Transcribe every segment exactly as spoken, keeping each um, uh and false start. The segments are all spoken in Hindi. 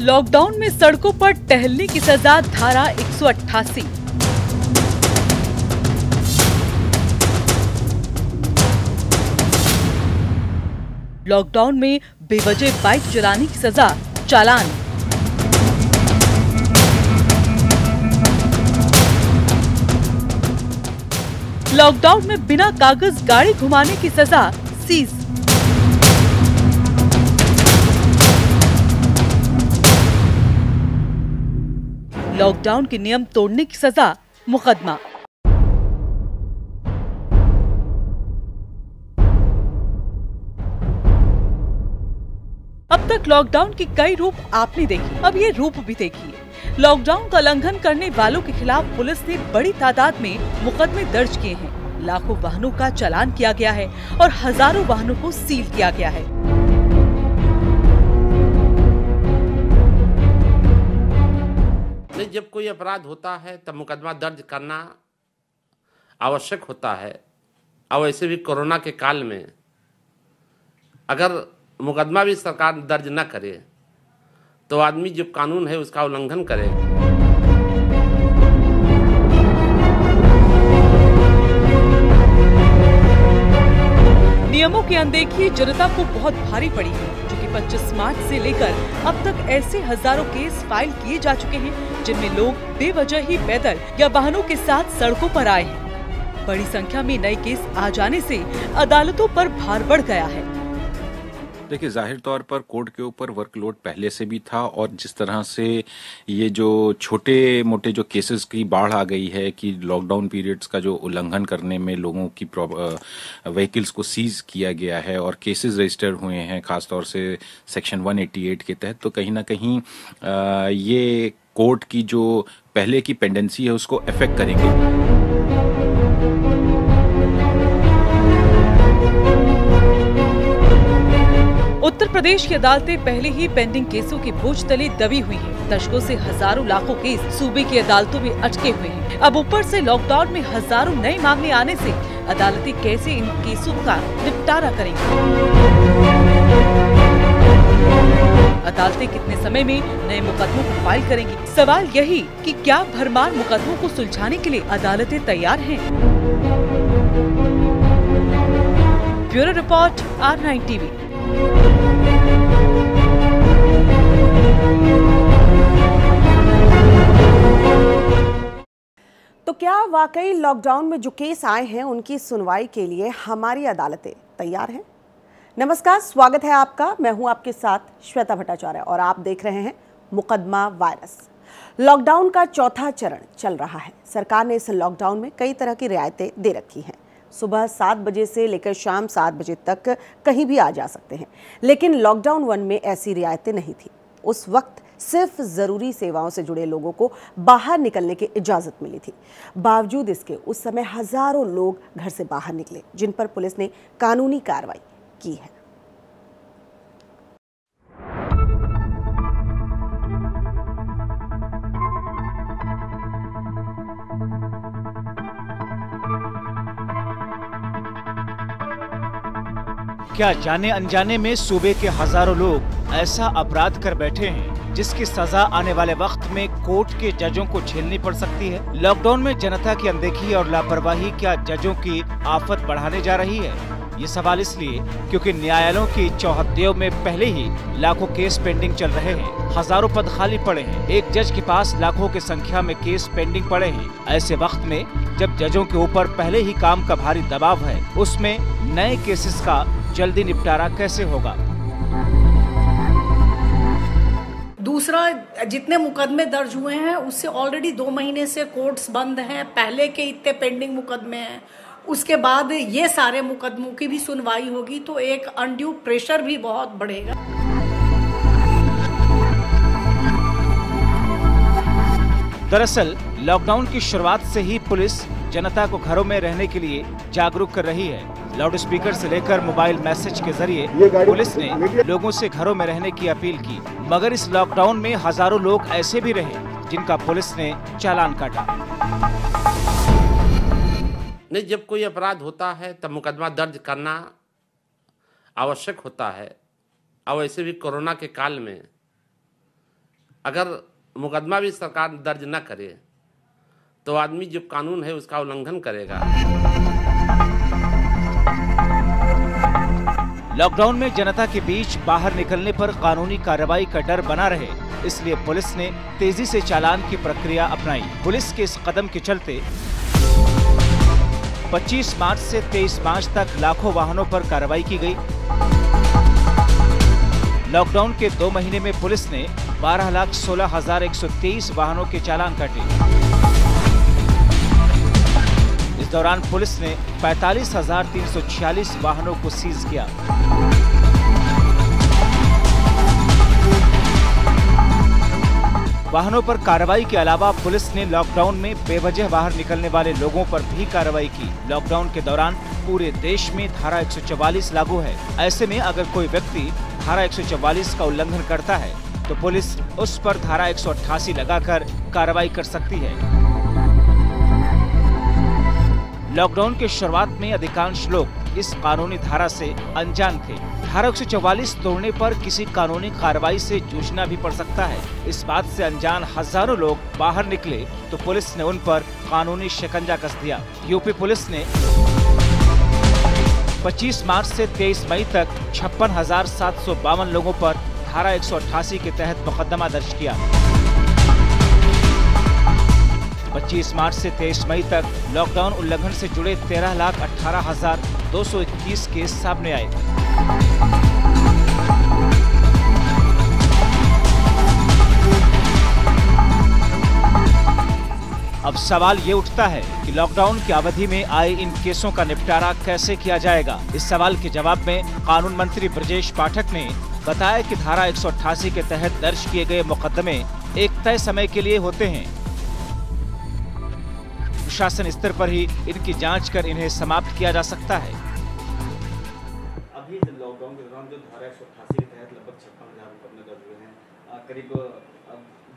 लॉकडाउन में सड़कों पर टहलने की सजा धारा एक सौ अट्ठासी। लॉकडाउन में बेवजह बाइक चलाने की सजा चालान। लॉकडाउन में बिना कागज गाड़ी घुमाने की सजा सीज। लॉकडाउन के नियम तोड़ने की सजा मुकदमा। अब तक लॉकडाउन के कई रूप आपने देखे, अब ये रूप भी देखिए। लॉकडाउन का उल्लंघन करने वालों के खिलाफ पुलिस ने बड़ी तादाद में मुकदमे दर्ज किए हैं। लाखों वाहनों का चालान किया गया है और हजारों वाहनों को सील किया गया है। जब कोई अपराध होता है तब मुकदमा दर्ज करना आवश्यक होता है, और वैसे भी कोरोना के काल में अगर मुकदमा भी सरकार दर्ज न करे तो आदमी जो कानून है उसका उल्लंघन करे। नियमों की अनदेखी जनता को बहुत भारी पड़ी है। पच्चीस मार्च से लेकर अब तक ऐसे हजारों केस फाइल किए जा चुके हैं जिनमें लोग बेवजह ही पैदल या वाहनों के साथ सड़कों पर आए हैं। बड़ी संख्या में नए केस आ जाने से अदालतों पर भार बढ़ गया है। देखिए, जाहिर तौर पर कोर्ट के ऊपर वर्कलोड पहले से भी था, और जिस तरह से ये जो छोटे मोटे जो केसेस की बाढ़ आ गई है कि लॉकडाउन पीरियड्स का जो उल्लंघन करने में लोगों की व्हीकल्स को सीज किया गया है और केसेस रजिस्टर हुए हैं खासतौर से सेक्शन एक सौ अट्ठासी के तहत, तो कहीं ना कहीं आ, ये कोर्ट की जो पहले की पेंडेंसी है उसको अफेक्ट करेंगे। उत्तर प्रदेश की अदालतें पहले ही पेंडिंग केसों के बोझ तले दबी हुई हैं। दशकों से हजारों लाखों केस सूबे की अदालतों में अटके हुए हैं। अब ऊपर से लॉकडाउन में हजारों नए मामले आने से अदालतें कैसे इन केसों का निपटारा करेंगी? अदालतें कितने समय में नए मुकदमों को फाइल करेंगी? सवाल यही कि क्या भरमार मुकदमों को सुलझाने के लिए अदालतें तैयार हैं? Bureau report, R nine TV. तो क्या वाकई लॉकडाउन में जो केस आए हैं उनकी सुनवाई के लिए हमारी अदालतें तैयार हैं? नमस्कार, स्वागत है आपका। मैं हूं आपके साथ श्वेता भट्टाचार्य और आप देख रहे हैं मुकदमा वायरस। लॉकडाउन का चौथा चरण चल रहा है। सरकार ने इस लॉकडाउन में कई तरह की रियायतें दे रखी हैं। सुबह सात बजे से लेकर शाम सात बजे तक कहीं भी आ जा सकते हैं, लेकिन लॉकडाउन वन में ऐसी रियायतें नहीं थी। उस वक्त सिर्फ ज़रूरी सेवाओं से जुड़े लोगों को बाहर निकलने की इजाज़त मिली थी। बावजूद इसके उस समय हज़ारों लोग घर से बाहर निकले, जिन पर पुलिस ने कानूनी कार्रवाई की है। क्या जाने अनजाने में सूबे के हजारों लोग ऐसा अपराध कर बैठे हैं जिसकी सजा आने वाले वक्त में कोर्ट के जजों को झेलनी पड़ सकती है? लॉकडाउन में जनता की अनदेखी और लापरवाही क्या जजों की आफत बढ़ाने जा रही है? ये सवाल इसलिए क्योंकि न्यायालयों की चौहद्दियों में पहले ही लाखों केस पेंडिंग चल रहे हैं। हजारों पद खाली पड़े हैं। एक जज के पास लाखों की संख्या में केस पेंडिंग पड़े हैं। ऐसे वक्त में जब जजों के ऊपर पहले ही काम का भारी दबाव है, उसमें नए केसेस का जल्दी निपटारा कैसे होगा? दूसरा, जितने मुकदमे दर्ज हुए हैं उससे ऑलरेडी दो महीने से कोर्ट्स बंद हैं। पहले के इतने पेंडिंग मुकदमे हैं, उसके बाद ये सारे मुकदमों की भी सुनवाई होगी, तो एक अनड्यू प्रेशर भी बहुत बढ़ेगा। दरअसल लॉकडाउन की शुरुआत से ही पुलिस जनता को घरों में रहने के लिए जागरूक कर रही है। लाउड स्पीकर से लेकर मोबाइल मैसेज के जरिए पुलिस ने लोगों से घरों में रहने की अपील की, मगर इस लॉकडाउन में हजारों लोग ऐसे भी रहे जिनका पुलिस ने चालान काटा। नहीं, जब कोई अपराध होता है तब मुकदमा दर्ज करना आवश्यक होता है, और वैसे भी कोरोना के काल में अगर मुकदमा भी सरकार दर्ज न करे तो आदमी जो कानून है उसका उल्लंघन करेगा। लॉकडाउन में जनता के बीच बाहर निकलने पर कानूनी कार्रवाई का डर बना रहे, इसलिए पुलिस ने तेजी से चालान की प्रक्रिया अपनाई। पुलिस के इस कदम के चलते पच्चीस मार्च से तेईस मार्च तक लाखों वाहनों पर कार्रवाई की गई। लॉकडाउन के दो महीने में पुलिस ने बारह लाख सोलह हजार एक सौ तेईस वाहनों के चालान काटे। इस दौरान पुलिस ने पैंतालीस हजार तीन सौ छियालीस वाहनों को सीज किया। वाहनों पर कार्रवाई के अलावा पुलिस ने लॉकडाउन में बेवजह बाहर निकलने वाले लोगों पर भी कार्रवाई की। लॉकडाउन के दौरान पूरे देश में धारा एक सौ चौवालीस लागू है। ऐसे में अगर कोई व्यक्ति धारा एक सौ चौवालीस का उल्लंघन करता है तो पुलिस उस पर धारा एक सौ अट्ठासी लगाकर कार्रवाई कर सकती है। लॉकडाउन के शुरुआत में अधिकांश लोग इस कानूनी धारा से अनजान थे। धारा एक सौ चौवालीस तोड़ने पर किसी कानूनी कार्रवाई से जूझना भी पड़ सकता है। इस बात से अनजान हजारों लोग बाहर निकले तो पुलिस ने उन पर कानूनी शिकंजा कस दिया। यूपी पुलिस ने पच्चीस मार्च से तेईस मई तक छप्पन हजार सात सौ बावन लोगों पर धारा एक सौ अट्ठासी के तहत मुकदमा दर्ज किया। पच्चीस मार्च से तेईस मई तक लॉकडाउन उल्लंघन से जुड़े तेरह लाख अठारह हजार दो सौ इक्कीस केस सामने आए। अब सवाल ये उठता है कि लॉकडाउन की अवधि में आए इन केसों का निपटारा कैसे किया जाएगा। इस सवाल के जवाब में कानून मंत्री ब्रजेश पाठक ने बताया कि धारा एक सौ अट्ठासी के तहत दर्ज किए गए मुकदमे एक तय समय के लिए होते हैं। प्रशासन स्तर पर ही इनकी जांच कर इन्हें समाप्त किया जा सकता है। अभी लॉकडाउन के दौरान जो धारा एक सौ अट्ठासी के तहत लगभग छप्पन हजार मुकदमे दर्ज हुए हैं, करीब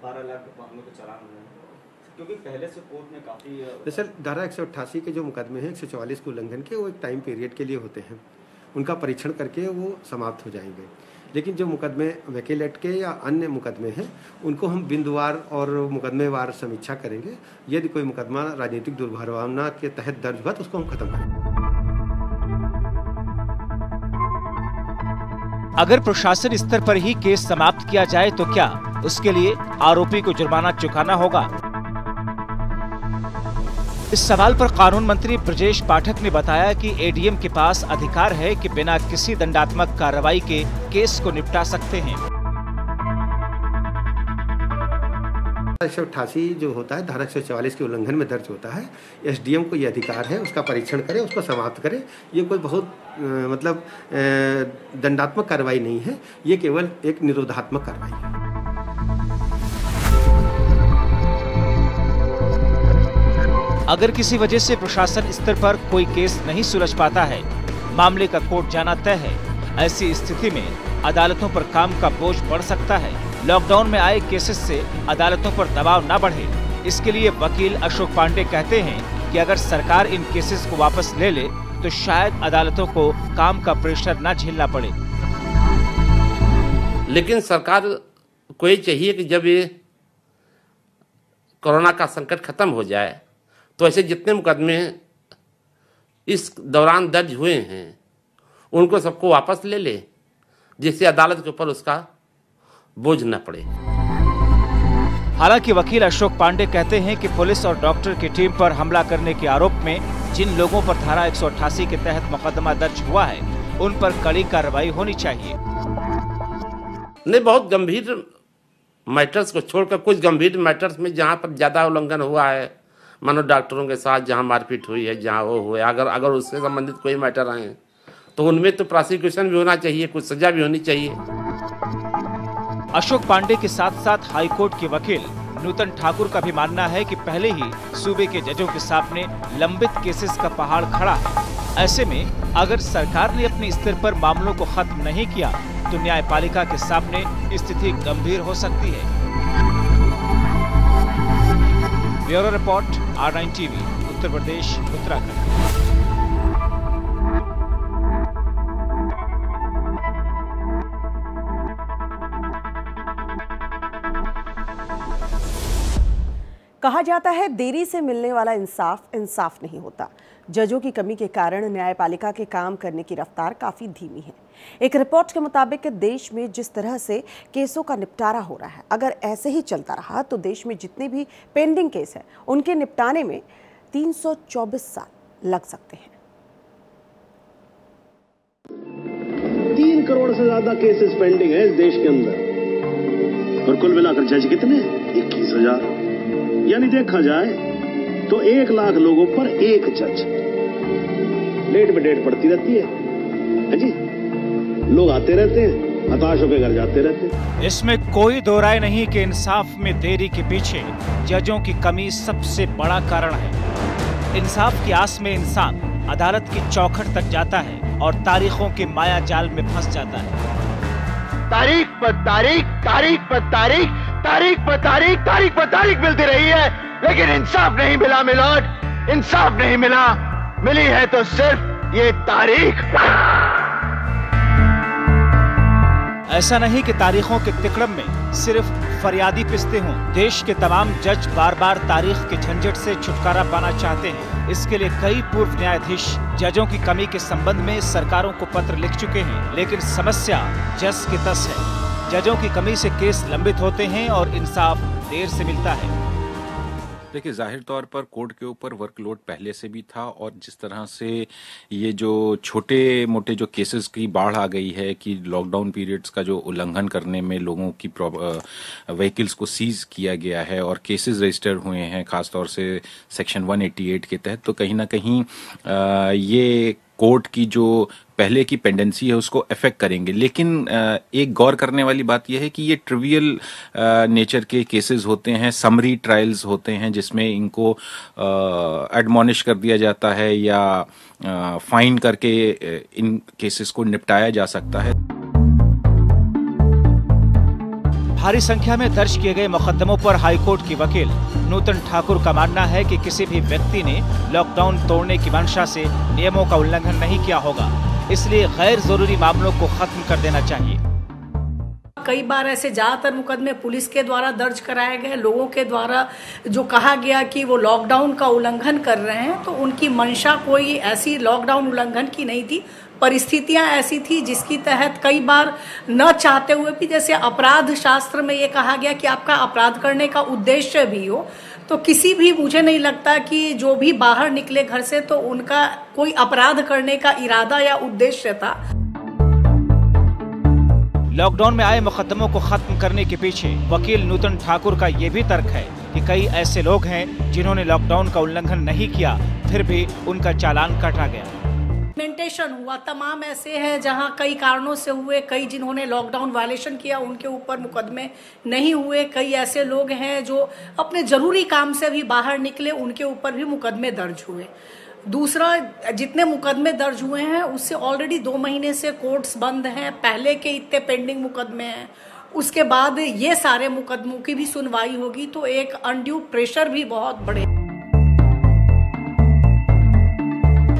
बारह लाख वाहनों के चालान हुए हैं, क्योंकि पहले से कोर्ट ने काफी। सर, धारा एक सौ अट्ठासी के जो मुकदमे हैं एक सौ चौवालीस के उल्लंघन के, वो एक टाइम पीरियड के लिए होते हैं, उनका परीक्षण करके वो समाप्त हो जाएंगे। लेकिन जो मुकदमे वैकेलेट के या अन्य मुकदमे हैं उनको हम बिंदुवार और मुकदमेवार समीक्षा करेंगे। यदि कोई मुकदमा राजनीतिक दुर्भावना के तहत दर्ज हुआ तो उसको हम खत्म करेंगे। अगर प्रशासन स्तर पर ही केस समाप्त किया जाए तो क्या उसके लिए आरोपी को जुर्माना चुकाना होगा? इस सवाल पर कानून मंत्री ब्रजेश पाठक ने बताया कि एडीएम के पास अधिकार है कि बिना किसी दंडात्मक कार्रवाई के केस को निपटा सकते हैं। एक सौ अट्ठासी जो होता है धारा एक सौ चौवालीस के उल्लंघन में दर्ज होता है, एसडीएम को ये अधिकार है, उसका परीक्षण करे, उसको समाप्त करे। ये कोई बहुत मतलब दंडात्मक कार्रवाई नहीं है, ये केवल एक निरोधात्मक कार्रवाई है। अगर किसी वजह से प्रशासन स्तर पर कोई केस नहीं सुलझ पाता है, मामले का कोर्ट जाना तय है। ऐसी स्थिति में अदालतों पर काम का बोझ बढ़ सकता है। लॉकडाउन में आए केसेस से अदालतों पर दबाव ना बढ़े, इसके लिए वकील अशोक पांडे कहते हैं कि अगर सरकार इन केसेस को वापस ले ले तो शायद अदालतों को काम का प्रेशर ना झेलना पड़े। लेकिन सरकार को ये चाहिए कि जब ये कोरोना का संकट खत्म हो जाए तो ऐसे जितने मुकदमे इस दौरान दर्ज हुए हैं उनको सबको वापस ले ले, जिससे अदालत के ऊपर उसका बोझ न पड़े। हालांकि वकील अशोक पांडे कहते हैं कि पुलिस और डॉक्टर की टीम पर हमला करने के आरोप में जिन लोगों पर धारा एक सौ अट्ठासी के तहत मुकदमा दर्ज हुआ है उन पर कड़ी कार्रवाई होनी चाहिए। नहीं, बहुत गंभीर मैटर्स को छोड़कर कुछ गंभीर मैटर्स में जहाँ पर ज्यादा उल्लंघन हुआ है, मानो डॉक्टरों के साथ जहां मारपीट हुई है, जहां वो हुए, अगर अगर उससे संबंधित कोई मैटर आए तो उनमें तो प्रोसिक्यूशन भी होना चाहिए, कुछ सजा भी होनी चाहिए। अशोक पांडे के साथ साथ हाईकोर्ट के वकील नूतन ठाकुर का भी मानना है कि पहले ही सूबे के जजों के सामने लंबित केसेस का पहाड़ खड़ा है। ऐसे में अगर सरकार ने अपने स्तर पर मामलों को खत्म नहीं किया तो न्यायपालिका के सामने स्थिति गंभीर हो सकती है। Bureau report, R nine TV, Uttar Pradesh, Uttarakhand. कहा जाता है देरी से मिलने वाला इंसाफ इंसाफ नहीं होता। जजों की कमी के कारण न्यायपालिका के काम करने की रफ्तार काफ़ी धीमी है। एक रिपोर्ट के मुताबिक देश में जिस तरह से केसों का निपटारा हो रहा है, अगर ऐसे ही चलता रहा तो देश में जितने भी पेंडिंग केस हैं उनके निपटाने में तीन सौ चौबीस साल लग सकते हैं। तीन करोड़ से ज्यादा केसेस पेंडिंग है इस देश के अंदर और कुल मिलाकर जज कितने इक्कीस हजार। यानी देखा जाए तो एक लाख लोगों पर एक जज। डेट में डेट पड़ती रहती है जी, लोग आते रहते हैं, हताश होकर घर जाते रहते हैं। इसमें कोई दो राय नहीं कि इंसाफ में देरी के पीछे जजों की कमी सबसे बड़ा कारण है। इंसाफ की आस में इंसान अदालत की चौखट तक जाता है और तारीखों के माया जाल में फंस जाता है। तारीख पर तारीख, तारीख पर तारीख, तारीख पर तारीख, तारीख पर तारीख मिलती रही है, लेकिन इंसाफ नहीं मिला। मिलोट इंसाफ नहीं मिला, मिली है तो सिर्फ ये तारीख। ऐसा नहीं कि तारीखों के तिकड़म में सिर्फ फरियादी पिसते हों। देश के तमाम जज बार बार तारीख के झंझट से छुटकारा पाना चाहते हैं। इसके लिए कई पूर्व न्यायाधीश जजों की कमी के संबंध में सरकारों को पत्र लिख चुके हैं, लेकिन समस्या जस के तस है। जजों की कमी से केस लंबित होते हैं और इंसाफ देर से मिलता है। देखिए, जाहिर तौर पर कोर्ट के ऊपर वर्कलोड पहले से भी था और जिस तरह से ये जो छोटे मोटे जो केसेस की बाढ़ आ गई है कि लॉकडाउन पीरियड्स का जो उल्लंघन करने में लोगों की व्हीकल्स को सीज किया गया है और केसेस रजिस्टर हुए हैं खासतौर से सेक्शन एक सौ अठासी के तहत, तो कहीं ना कहीं आ, ये कोर्ट की जो पहले की पेंडेंसी है उसको अफेक्ट करेंगे। लेकिन एक गौर करने वाली बात यह है कि ये ट्रिवियल नेचर के केसेस होते हैं, समरी ट्रायल्स होते हैं जिसमें इनको एडमोनिश कर दिया जाता है या फाइन करके इन केसेस को निपटाया जा सकता है। भारी संख्या में दर्ज किए गए मुकदमों पर हाईकोर्ट के वकील नूतन ठाकुर का मानना है कि किसी भी व्यक्ति ने लॉकडाउन तोड़ने की मंशा से नियमों का उल्लंघन नहीं किया होगा, इसलिए गैर जरूरी मामलों को खत्म कर देना चाहिए। कई बार ऐसे ज्यादातर मुकदमे पुलिस के द्वारा दर्ज कराए गए, लोगों के द्वारा जो कहा गया कि वो लॉकडाउन का उल्लंघन कर रहे हैं, तो उनकी मंशा कोई ऐसी लॉकडाउन उल्लंघन की नहीं थी। परिस्थितियां ऐसी थी जिसकी तहत कई बार न चाहते हुए भी, जैसे अपराध शास्त्र में ये कहा गया कि आपका अपराध करने का उद्देश्य भी हो, तो किसी भी, मुझे नहीं लगता कि जो भी बाहर निकले घर से तो उनका कोई अपराध करने का इरादा या उद्देश्य था। लॉकडाउन में आए मुकदमों को खत्म करने के पीछे वकील नूतन ठाकुर का ये भी तर्क है कि कई ऐसे लोग हैं जिन्होंने लॉकडाउन का उल्लंघन नहीं किया, फिर भी उनका चालान काटा गया। मेंटेशन हुआ, तमाम ऐसे हैं जहां कई कारणों से हुए, कई जिन्होंने लॉकडाउन वायलेशन किया उनके ऊपर मुकदमे नहीं हुए, कई ऐसे लोग हैं जो अपने जरूरी काम से भी बाहर निकले, उनके ऊपर भी मुकदमे दर्ज हुए। दूसरा, जितने मुकदमे दर्ज हुए हैं उससे ऑलरेडी दो महीने से कोर्ट्स बंद हैं, पहले के इतने पेंडिंग मुकदमे हैं, उसके बाद ये सारे मुकदमों की भी सुनवाई होगी, तो एक अनड्यू प्रेशर भी बहुत बढ़े।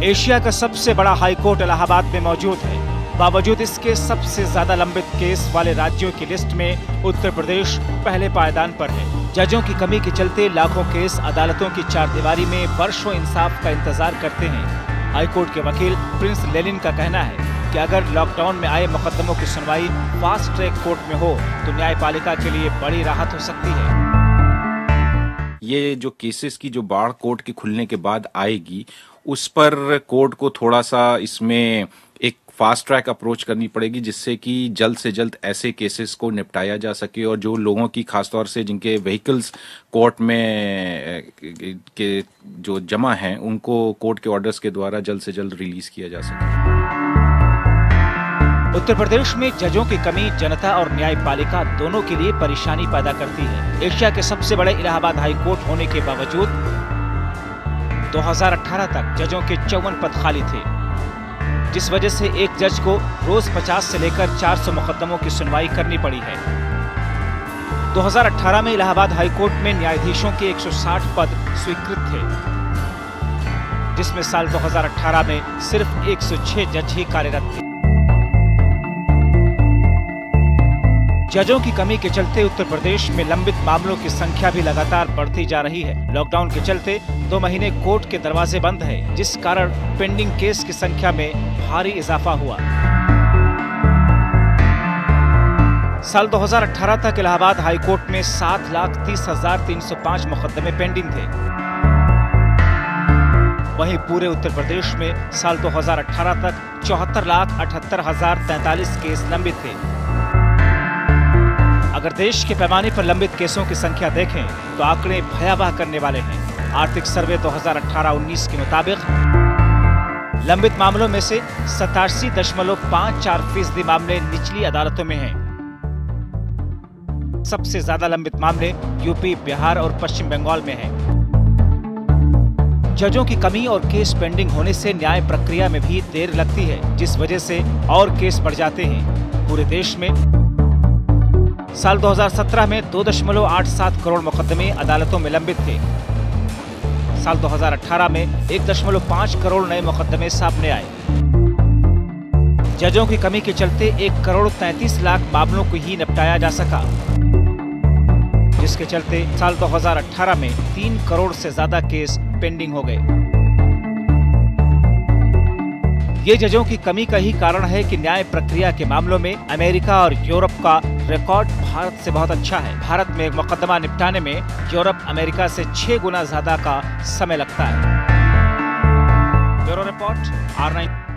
एशिया का सबसे बड़ा हाईकोर्ट इलाहाबाद में मौजूद है। बावजूद इसके सबसे ज्यादा लंबित केस वाले राज्यों की लिस्ट में उत्तर प्रदेश पहले पायदान पर है। जजों की कमी के चलते लाखों केस अदालतों की चारदीवारी में वर्षों इंसाफ का इंतजार करते हैं। हाईकोर्ट के वकील प्रिंस लेनिन का कहना है कि अगर लॉकडाउन में आए मुकदमों की सुनवाई फास्ट ट्रैक कोर्ट में हो तो न्यायपालिका के लिए बड़ी राहत हो सकती है। ये जो केसेस की जो बाढ़ कोर्ट के खुलने के बाद आएगी उस पर कोर्ट को थोड़ा सा इसमें एक फास्ट ट्रैक अप्रोच करनी पड़ेगी, जिससे कि जल्द से जल्द ऐसे केसेस को निपटाया जा सके और जो लोगों की खासतौर से जिनके व्हीकल्स कोर्ट में के जो जमा हैं उनको कोर्ट के ऑर्डर्स के द्वारा जल्द से जल्द रिलीज किया जा सके। उत्तर प्रदेश में जजों की कमी जनता और न्यायपालिका दोनों के लिए परेशानी पैदा करती है। एशिया के सबसे बड़े इलाहाबाद हाई कोर्ट होने के बावजूद दो हज़ार अठारह तक जजों के चौवन पद खाली थे, जिस वजह से एक जज को रोज पचास से लेकर चार सौ मुकदमों की सुनवाई करनी पड़ी है। दो हज़ार अठारह में इलाहाबाद हाई कोर्ट में न्यायाधीशों के एक सौ साठ पद स्वीकृत थे, जिसमें साल दो हज़ार अठारह में सिर्फ एक सौ छह जज ही कार्यरत थे। जजों की कमी के चलते उत्तर प्रदेश में लंबित मामलों की संख्या भी लगातार बढ़ती जा रही है। लॉकडाउन के चलते दो महीने कोर्ट के दरवाजे बंद हैं, जिस कारण पेंडिंग केस की संख्या में भारी इजाफा हुआ। साल दो हज़ार अठारह तक इलाहाबाद हाई कोर्ट में सात लाख तीस हजार तीन सौ पाँच मुकदमे पेंडिंग थे। वहीं पूरे उत्तर प्रदेश में साल दो हज़ार अठारह तक चौहत्तर लाख अठहत्तर हजार तैतालीस केस लंबित थे। अगर देश के पैमाने पर लंबित केसों की संख्या देखें तो आंकड़े भयावह करने वाले हैं। आर्थिक सर्वे दो हज़ार अठारह उन्नीस के मुताबिक लंबित मामलों में से सतासी दशमलव पाँच चार फीसदी मामले निचली अदालतों में हैं। सबसे ज्यादा लंबित मामले यूपी, बिहार और पश्चिम बंगाल में हैं। जजों की कमी और केस पेंडिंग होने से न्याय प्रक्रिया में भी देर लगती है, जिस वजह से और केस बढ़ जाते हैं। पूरे देश में साल दो हज़ार सत्रह में दो दशमलव आठ सात करोड़ मुकदमे अदालतों में लंबित थे। साल दो हज़ार अठारह में एक दशमलव पाँच करोड़ नए मुकदमे सामने आए। जजों की कमी के चलते एक करोड़ तैंतीस लाख मामलों को ही निपटाया जा सका, जिसके चलते साल दो हज़ार अठारह में तीन करोड़ से ज्यादा केस पेंडिंग हो गए। ये जजों की कमी का ही कारण है कि न्याय प्रक्रिया के मामलों में अमेरिका और यूरोप का रिकॉर्ड भारत से बहुत अच्छा है। भारत में एक मुकदमा निपटाने में यूरोप अमेरिका से छह गुना ज्यादा का समय लगता है। Bureau report R nine.